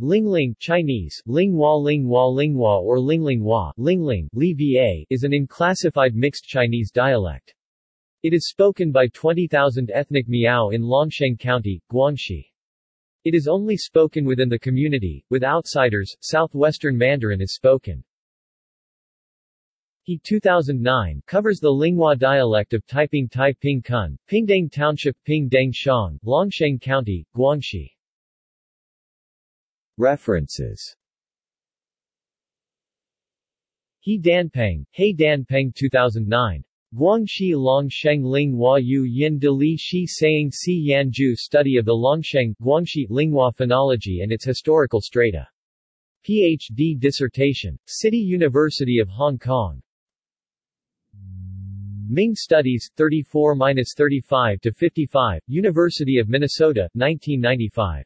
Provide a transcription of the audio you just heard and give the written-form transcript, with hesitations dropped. Lingling Chinese, Linghua, Linghua, Linghua or Linglingua, Lingling, Li is an unclassified mixed Chinese dialect. It is spoken by 20,000 ethnic Miao in Longsheng County, Guangxi. It is only spoken within the community. With outsiders, Southwestern Mandarin is spoken. He 2009 covers the Linghua dialect of Taiping Taipingkun, Pingdeng Township, Pingdeng Shang, Longsheng County, Guangxi. References. He Danpeng, He Danpeng 2009. Guangxi Longsheng Linghua Yu Yin De Li Shi Saying Si Yan Ju Study of the Longsheng, Guangxi Linghua Phonology and its Historical Strata. PhD Dissertation, City University of Hong Kong. Ming Studies, 34-35 to 55, University of Minnesota, 1995.